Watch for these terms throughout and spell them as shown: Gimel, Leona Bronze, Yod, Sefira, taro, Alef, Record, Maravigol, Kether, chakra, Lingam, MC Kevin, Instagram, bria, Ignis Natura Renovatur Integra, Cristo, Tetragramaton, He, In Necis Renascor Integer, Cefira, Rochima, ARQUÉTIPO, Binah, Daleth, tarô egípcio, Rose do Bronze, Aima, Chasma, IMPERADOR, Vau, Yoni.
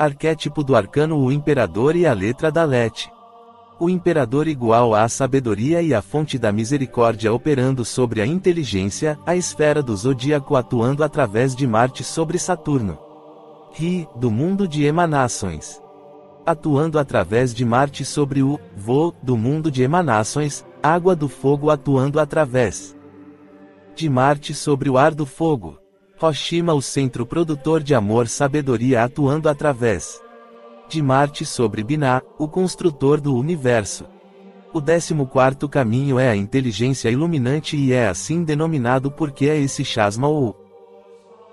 Arquétipo do arcano: o imperador e a letra Daleth. O imperador igual à sabedoria e à fonte da misericórdia, operando sobre a inteligência, a esfera do zodíaco atuando através de Marte sobre Saturno. He, do mundo de emanações, atuando através de Marte sobre o Vau, do mundo de emanações, água do fogo atuando através de Marte sobre o ar do fogo. Rochima, o centro produtor de amor, sabedoria atuando através de Marte sobre Binah, o construtor do universo. O 14º caminho é a inteligência iluminante e é assim denominado porque é esse Chasma, ou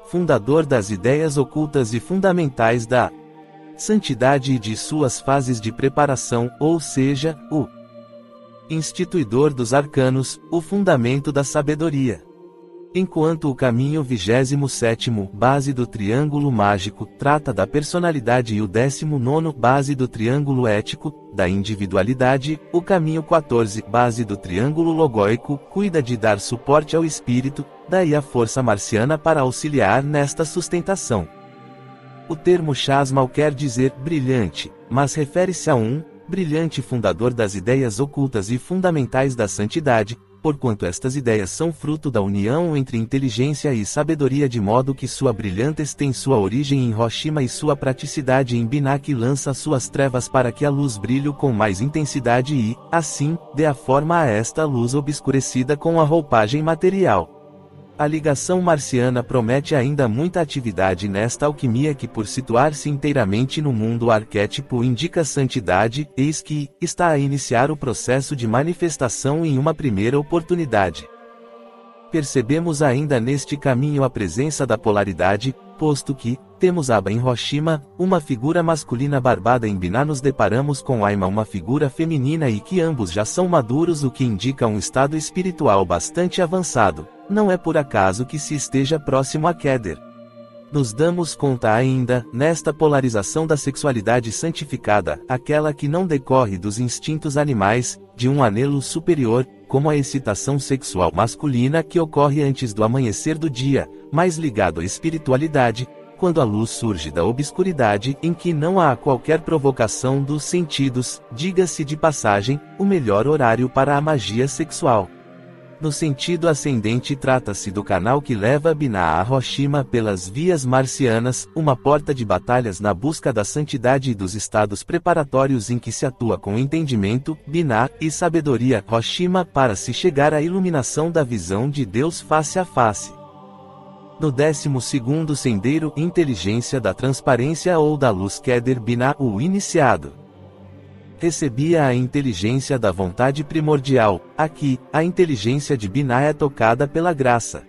fundador das ideias ocultas e fundamentais da santidade e de suas fases de preparação, ou seja, o instituidor dos arcanos, o fundamento da sabedoria. Enquanto o caminho 27º, base do triângulo mágico, trata da personalidade, e o 19º, base do triângulo ético, da individualidade, o caminho 14, base do triângulo logóico, cuida de dar suporte ao espírito, daí a força marciana para auxiliar nesta sustentação. O termo Chasma quer dizer brilhante, mas refere-se a um brilhante fundador das ideias ocultas e fundamentais da santidade, porquanto estas ideias são fruto da união entre inteligência e sabedoria, de modo que sua brilhantez tem sua origem em Rochima e sua praticidade em Binah, que lança suas trevas para que a luz brilhe com mais intensidade e, assim, dê a forma a esta luz obscurecida com a roupagem material. A ligação marciana promete ainda muita atividade nesta alquimia que, por situar-se inteiramente no mundo arquétipo, indica santidade, eis que está a iniciar o processo de manifestação em uma primeira oportunidade. Percebemos ainda neste caminho a presença da polaridade, posto que temos Abá em Rochima, uma figura masculina barbada; em Binah nos deparamos com Aima, uma figura feminina, e que ambos já são maduros, o que indica um estado espiritual bastante avançado. Não é por acaso que se esteja próximo a Kether. Nos damos conta ainda, nesta polarização, da sexualidade santificada, aquela que não decorre dos instintos animais, de um anelo superior, como a excitação sexual masculina que ocorre antes do amanhecer do dia, mas ligado à espiritualidade, quando a luz surge da obscuridade, em que não há qualquer provocação dos sentidos, diga-se de passagem, o melhor horário para a magia sexual. No sentido ascendente, trata-se do canal que leva Binah a Rochima pelas vias marcianas, uma porta de batalhas na busca da santidade e dos estados preparatórios em que se atua com entendimento, Binah, e sabedoria, Rochima, para se chegar à iluminação da visão de Deus face a face. No 12º sendeiro, inteligência da transparência ou da luz, Kether, Binah, o iniciado recebia a inteligência da vontade primordial. Aqui, a inteligência de Binah é tocada pela graça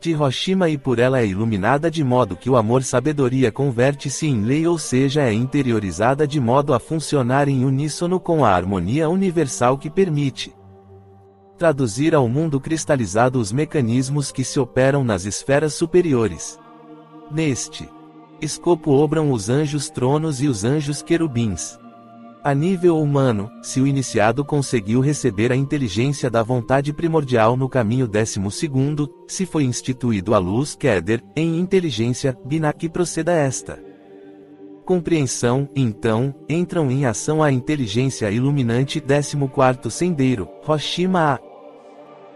de Rochima e por ela é iluminada, de modo que o amor-sabedoria converte-se em lei, ou seja, é interiorizada de modo a funcionar em uníssono com a harmonia universal que permite traduzir ao mundo cristalizado os mecanismos que se operam nas esferas superiores. Neste escopo obram os anjos tronos e os anjos querubins. A nível humano, se o iniciado conseguiu receber a inteligência da vontade primordial no caminho 12º, se foi instituído a luz, Kether, em inteligência, Binah, que proceda esta compreensão, então, entram em ação a inteligência iluminante, 14º sendeiro, Rochima a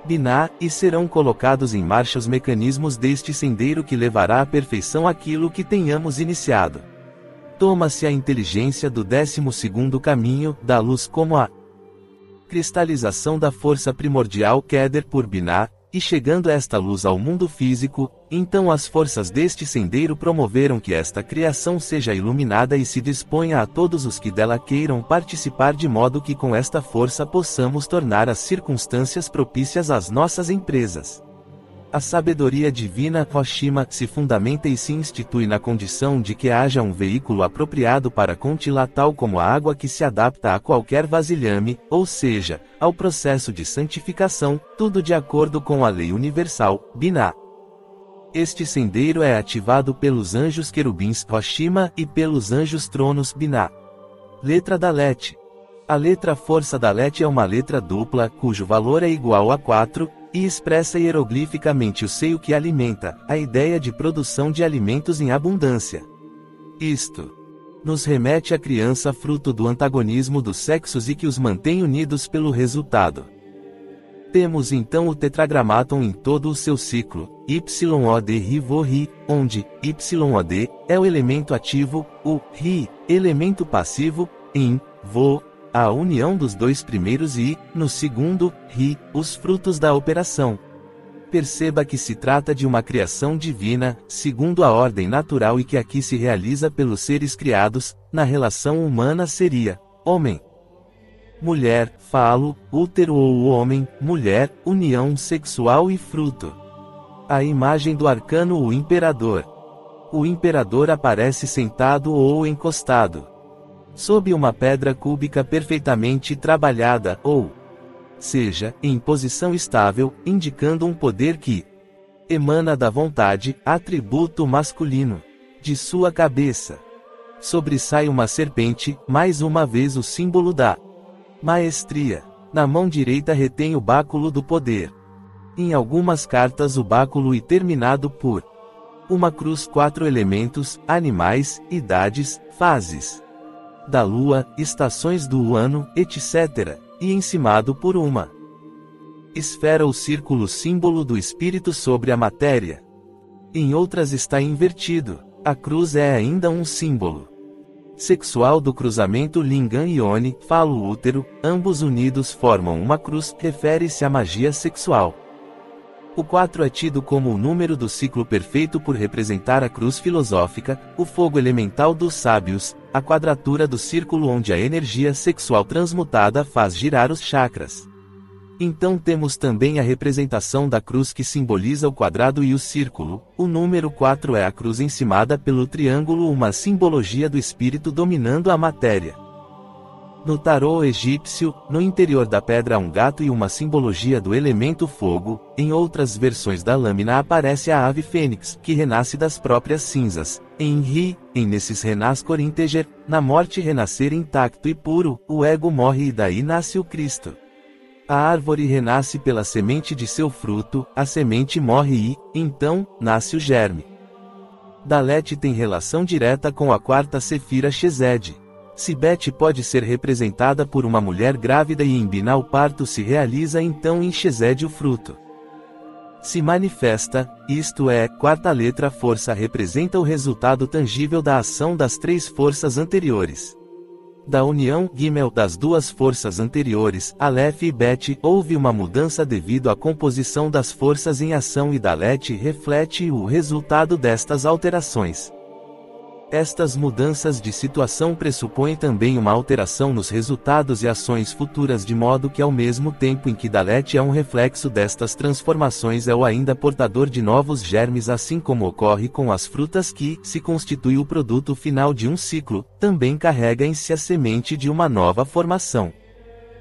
Binah, e serão colocados em marcha os mecanismos deste sendeiro que levará à perfeição aquilo que tenhamos iniciado. Toma-se a inteligência do 12º caminho, da luz, como a cristalização da força primordial, Kether, por Binah, e chegando esta luz ao mundo físico, então as forças deste sendeiro promoveram que esta criação seja iluminada e se disponha a todos os que dela queiram participar, de modo que com esta força possamos tornar as circunstâncias propícias às nossas empresas. A sabedoria divina, Rochima, se fundamenta e se institui na condição de que haja um veículo apropriado para conti-la, tal como a água que se adapta a qualquer vasilhame, ou seja, ao processo de santificação, tudo de acordo com a lei universal, Binah. Este sendeiro é ativado pelos anjos querubins, Rochima, e pelos anjos tronos, Binah. Letra Daleth. A letra força Daleth é uma letra dupla, cujo valor é igual a 4, e expressa hieroglificamente o seio que alimenta, a ideia de produção de alimentos em abundância. Isto nos remete à criança fruto do antagonismo dos sexos e que os mantém unidos pelo resultado. Temos então o Tetragramaton em todo o seu ciclo, YOD Vohi, onde YOD é o elemento ativo, o He, elemento passivo, IN, Vo, a união dos dois primeiros e, no segundo, He, os frutos da operação. Perceba que se trata de uma criação divina, segundo a ordem natural e que aqui se realiza pelos seres criados, na relação humana seria, homem, mulher, falo, útero ou homem, mulher, união sexual e fruto. A imagem do arcano o imperador. O imperador aparece sentado ou encostado sob uma pedra cúbica perfeitamente trabalhada, ou seja, em posição estável, indicando um poder que emana da vontade, atributo masculino. De sua cabeça sobressai uma serpente, mais uma vez o símbolo da maestria. Na mão direita retém o báculo do poder. Em algumas cartas o báculo é terminado por uma cruz. 4 elementos, animais, idades, fases da lua, estações do ano, etc., e encimado por uma esfera ou círculo, símbolo do espírito sobre a matéria. Em outras está invertido. A cruz é ainda um símbolo sexual do cruzamento lingam e ione, falo útero, ambos unidos formam uma cruz, refere-se à magia sexual. O 4 é tido como o número do ciclo perfeito por representar a cruz filosófica, o fogo elemental dos sábios, a quadratura do círculo onde a energia sexual transmutada faz girar os chakras. Então temos também a representação da cruz que simboliza o quadrado e o círculo. O número 4 é a cruz encimada pelo triângulo, uma simbologia do espírito dominando a matéria. No tarô egípcio, no interior da pedra há um gato e uma simbologia do elemento fogo. Em outras versões da lâmina aparece a ave fênix, que renasce das próprias cinzas. Em He, em nesses renascor integer, na morte renascer intacto e puro, o ego morre e daí nasce o Cristo. A árvore renasce pela semente de seu fruto, a semente morre e, então, nasce o germe. Daleth tem relação direta com a quarta Sefira Chesed. Se Bete pode ser representada por uma mulher grávida e em Binah o parto se realiza, então em Chesed o fruto se manifesta, isto é, quarta letra força representa o resultado tangível da ação das 3 forças anteriores. Da união, Gimel, das 2 forças anteriores, Alef e Bete, houve uma mudança devido à composição das forças em ação e Daleth reflete o resultado destas alterações. Estas mudanças de situação pressupõem também uma alteração nos resultados e ações futuras, de modo que ao mesmo tempo em que Daleth é um reflexo destas transformações, é o ainda portador de novos germes, assim como ocorre com as frutas que se constitui o produto final de um ciclo, também carrega em si a semente de uma nova formação.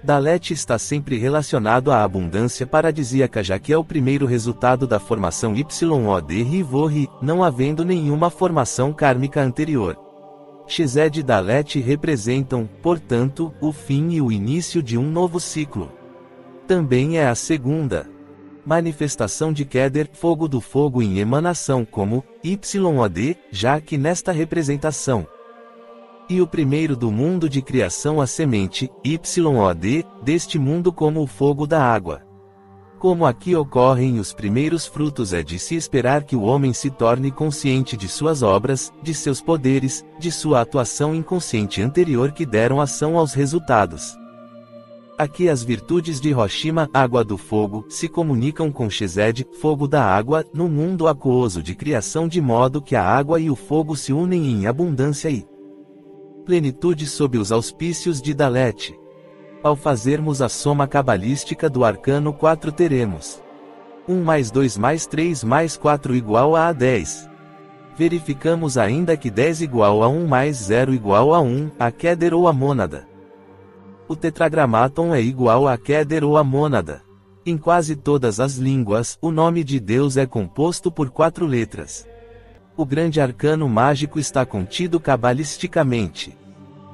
Daleth está sempre relacionado à abundância paradisíaca, já que é o primeiro resultado da formação YOD Rivohi, não havendo nenhuma formação kármica anterior. Chesed e Daleth representam, portanto, o fim e o início de um novo ciclo. Também é a segunda manifestação de Kether, fogo do fogo em emanação como YOD, já que nesta representação e o primeiro do mundo de criação a semente, YOD, deste mundo como o fogo da água. Como aqui ocorrem os primeiros frutos, é de se esperar que o homem se torne consciente de suas obras, de seus poderes, de sua atuação inconsciente anterior que deram ação aos resultados. Aqui as virtudes de Rochima, água do fogo, se comunicam com Chesed, fogo da água, no mundo aquoso de criação, de modo que a água e o fogo se unem em abundância e plenitude sob os auspícios de Daleth. Ao fazermos a soma cabalística do arcano 4 teremos 1 mais 2 mais 3 mais 4 igual a 10. Verificamos ainda que 10 igual a 1 mais 0 igual a 1, a Kether ou a mônada. O Tetragramaton é igual a Kether ou a mônada. Em quase todas as línguas, o nome de Deus é composto por 4 letras. O grande arcano mágico está contido cabalisticamente.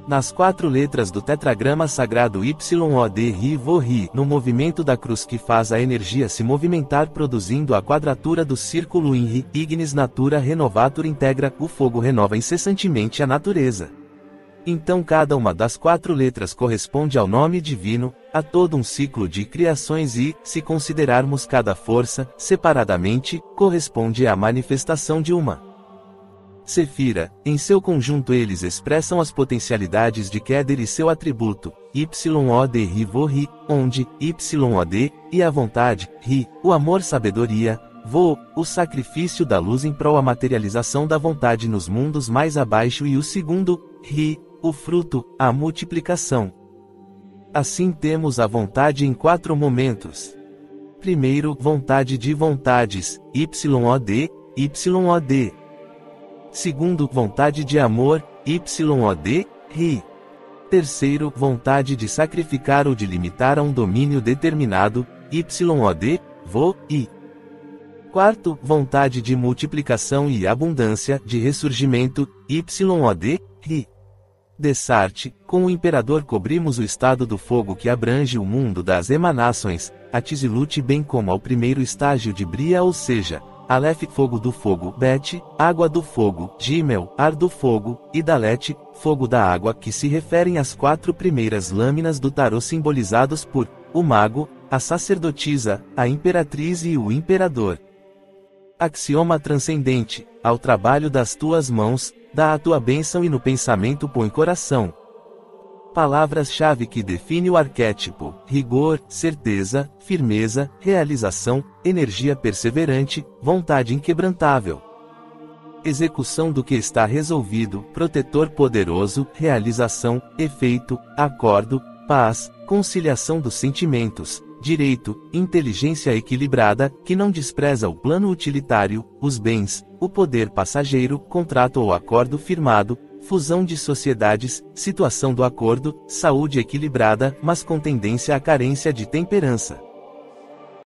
nas quatro letras do tetragrama sagrado YOD Vohi, no movimento da cruz que faz a energia se movimentar produzindo a quadratura do círculo em He, Ignis Natura Renovatur Integra, o fogo renova incessantemente a natureza. Então cada uma das quatro letras corresponde ao nome divino, a todo um ciclo de criações e, se considerarmos cada força, separadamente, corresponde à manifestação de uma Cefira. Em seu conjunto eles expressam as potencialidades de Kether e seu atributo, YOD Vohi, onde, YOD, e a vontade, He, o amor-sabedoria, Vau, o sacrifício da luz em prol a materialização da vontade nos mundos mais abaixo e o segundo, He, o fruto, a multiplicação. Assim temos a vontade em quatro momentos. Primeiro, vontade de vontades, YOD, YOD. Segundo, vontade de amor, YOD, He. Terceiro, vontade de sacrificar ou de limitar a um domínio determinado, YOD, Vohi. Quarto, vontade de multiplicação e abundância, de ressurgimento, YOD, He. Desarte, com o Imperador cobrimos o estado do fogo que abrange o mundo das emanações, a tisilute bem como ao primeiro estágio de bria, ou seja, Alef, fogo do fogo, Bete, água do fogo, Gimel, ar do fogo, e Daleth, fogo da água, que se referem às quatro primeiras lâminas do tarô simbolizados por o mago, a sacerdotisa, a imperatriz e o imperador. Axioma transcendente: ao trabalho das tuas mãos, dá a tua bênção e no pensamento põe coração. Palavras-chave que define o arquétipo: rigor, certeza, firmeza, realização, energia perseverante, vontade inquebrantável. Execução do que está resolvido, protetor poderoso, realização, efeito, acordo, paz, conciliação dos sentimentos, direito, inteligência equilibrada, que não despreza o plano utilitário, os bens, o poder passageiro, contrato ou acordo firmado, fusão de sociedades, situação do acordo, saúde equilibrada, mas com tendência à carência de temperança.